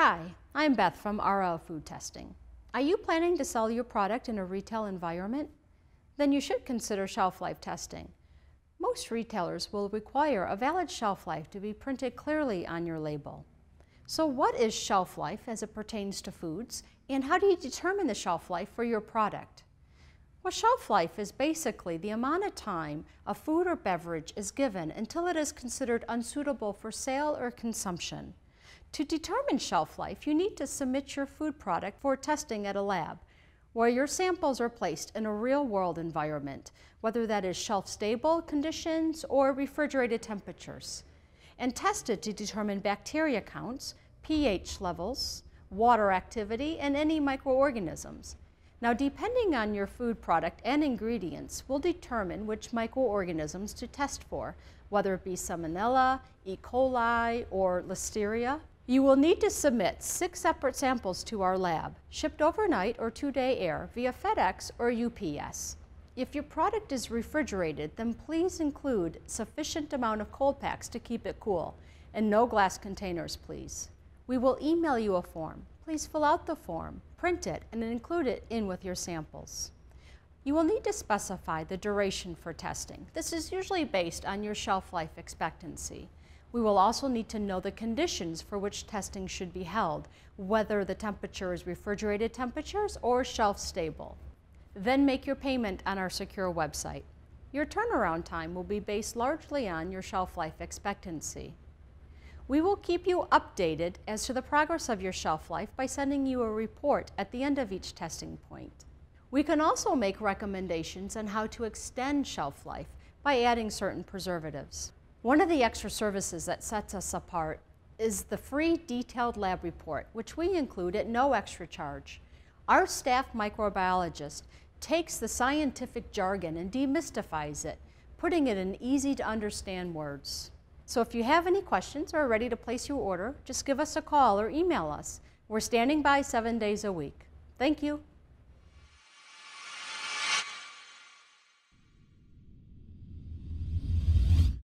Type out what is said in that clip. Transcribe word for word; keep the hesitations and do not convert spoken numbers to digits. Hi, I'm Beth from R L Food Testing. Are you planning to sell your product in a retail environment? Then you should consider shelf life testing. Most retailers will require a valid shelf life to be printed clearly on your label. So what is shelf life as it pertains to foods, and how do you determine the shelf life for your product? Well, shelf life is basically the amount of time a food or beverage is given until it is considered unsuitable for sale or consumption. To determine shelf life, you need to submit your food product for testing at a lab, where your samples are placed in a real-world environment, whether that is shelf-stable conditions or refrigerated temperatures, and tested to determine bacteria counts, pH levels, water activity, and any microorganisms. Now, depending on your food product and ingredients, we'll determine which microorganisms to test for, whether it be salmonella, E. coli, or Listeria. You will need to submit six separate samples to our lab, shipped overnight or two-day air via FedEx or U P S. If your product is refrigerated, then please include sufficient amount of cold packs to keep it cool, and no glass containers, please. We will email you a form. Please fill out the form, print it, and include it in with your samples. You will need to specify the duration for testing. This is usually based on your shelf life expectancy. We will also need to know the conditions for which testing should be held, whether the temperature is refrigerated temperatures or shelf stable. Then make your payment on our secure website. Your turnaround time will be based largely on your shelf life expectancy. We will keep you updated as to the progress of your shelf life by sending you a report at the end of each testing point. We can also make recommendations on how to extend shelf life by adding certain preservatives. One of the extra services that sets us apart is the free detailed lab report, which we include at no extra charge. Our staff microbiologist takes the scientific jargon and demystifies it, putting it in easy to understand words. So if you have any questions or are ready to place your order, just give us a call or email us. We're standing by seven days a week. Thank you.